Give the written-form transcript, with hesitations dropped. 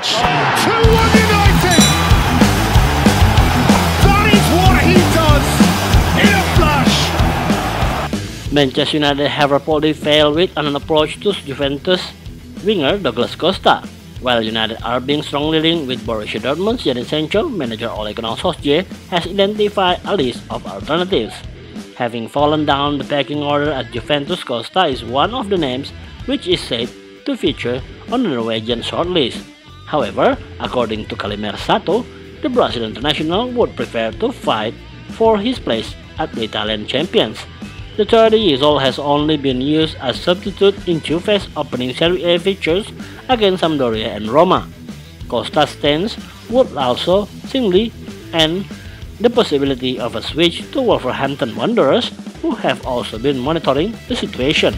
2-1 United! That is what he does in a flash! Manchester United have reportedly failed with an approach to Juventus winger Douglas Costa, while United are being strongly linked with Borussia Dortmund's Jadon Sancho. Manager Ole Gunnar Solskjaer has identified a list of alternatives. Having fallen down the pecking order at Juventus, Costa is one of the names which is said to feature on the Norwegian shortlist. However, according to Calimero Sato, the Brazilian international would prefer to fight for his place at the Italian champions. The 30-year-old has only been used as substitute in Juve's opening Serie A fixtures against Sampdoria and Roma. Costa's stance would also singly end the possibility of a switch to Wolverhampton Wanderers, who have also been monitoring the situation.